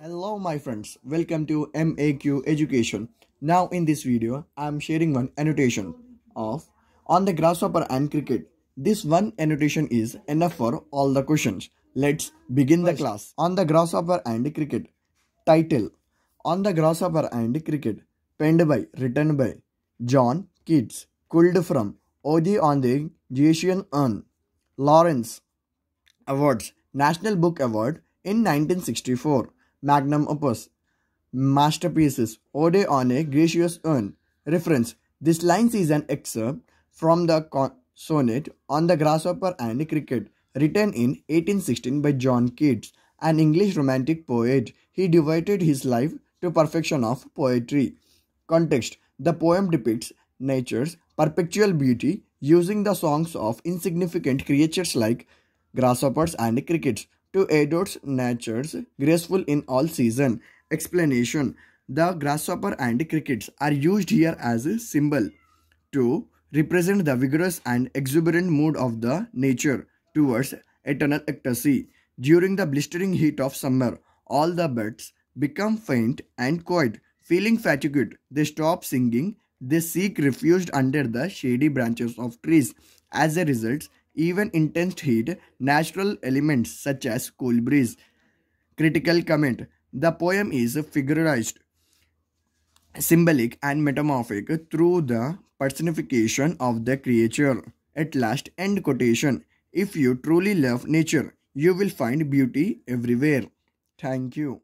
Hello my friends, welcome to MAQ Education. Now in this video, I am sharing one annotation of On the Grasshopper and Cricket. This one annotation is enough for all the questions. Let's begin the class. On the Grasshopper and Cricket. Title: On the Grasshopper and Cricket. Penned by, written by John Keats. Culled from Ode on the Grecian Urn, Lawrence Awards, National Book Award in 1964, Magnum Opus, Masterpieces, Ode on a Grecian Urn. Reference: This line is an excerpt from the sonnet On the Grasshopper and Cricket, written in 1816 by John Keats, an English romantic poet. He devoted his life to perfection of poetry. Context: The poem depicts nature's perpetual beauty using the songs of insignificant creatures like grasshoppers and crickets to adorn nature's graceful in all season. Explanation: The grasshopper and crickets are used here as a symbol to represent the vigorous and exuberant mood of the nature towards eternal ecstasy. During the blistering heat of summer, all the birds become faint and quiet. Feeling fatigued, they stop singing. They seek refuge under the shady branches of trees. As a result, even intense heat, natural elements such as cool breeze. Critical comment: The poem is figurized, symbolic and metamorphic through the personification of the creature. At last, end quotation. If you truly love nature, you will find beauty everywhere. Thank you.